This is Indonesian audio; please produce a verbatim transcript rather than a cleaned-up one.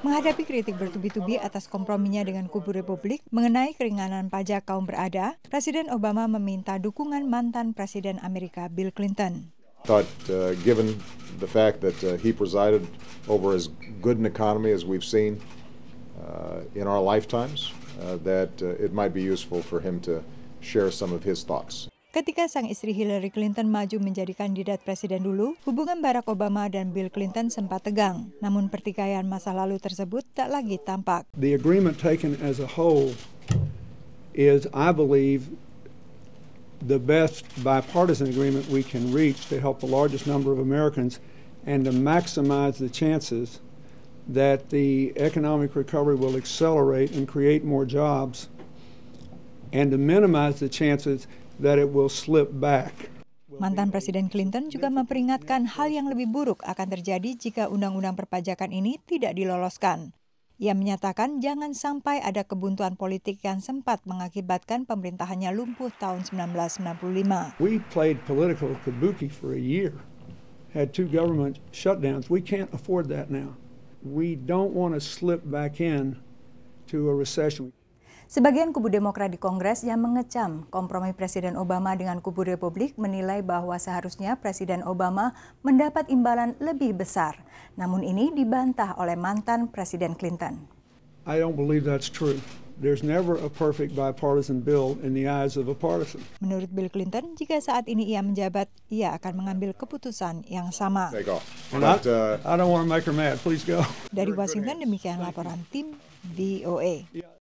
Menghadapi kritik bertubi-tubi atas komprominya dengan kubu Republik mengenai keringanan pajak kaum berada, Presiden Obama meminta dukungan mantan Presiden Amerika Bill Clinton. Thought, uh, given the fact that uh, he presided over as good an economy as we've seen uh, in our lifetimes, uh, that uh, it might be useful for him to share some of his thoughts. Ketika sang istri Hillary Clinton maju menjadi kandidat presiden dulu, hubungan Barack Obama dan Bill Clinton sempat tegang. Namun pertikaian masa lalu tersebut tak lagi tampak. The agreement taken as a whole is, I believe, the best bipartisan agreement we can reach to help the largest number of Americans and to maximize the chances that the economic recovery will accelerate and create more jobs and to minimize the chances that it will slip back. Mantan Presiden Clinton juga memperingatkan hal yang lebih buruk akan terjadi jika undang-undang perpajakan ini tidak diloloskan. Ia menyatakan jangan sampai ada kebuntuan politik yang sempat mengakibatkan pemerintahannya lumpuh tahun sembilan belas sembilan puluh lima. We played political kabuki for a year, had two government shutdowns. We can't afford that now. We don't want to slip back in to a recession. Sebagian kubu Demokrat di Kongres yang mengecam kompromi Presiden Obama dengan kubu Republik menilai bahwa seharusnya Presiden Obama mendapat imbalan lebih besar. Namun ini dibantah oleh mantan Presiden Clinton. I don't believe that's true. There's never a perfect bipartisan bill in the eyes of a partisan. Menurut Bill Clinton, jika saat ini ia menjabat, ia akan mengambil keputusan yang sama. Not, uh, I don't want to make her mad. Please go. Dari Washington, demikian laporan tim V O A.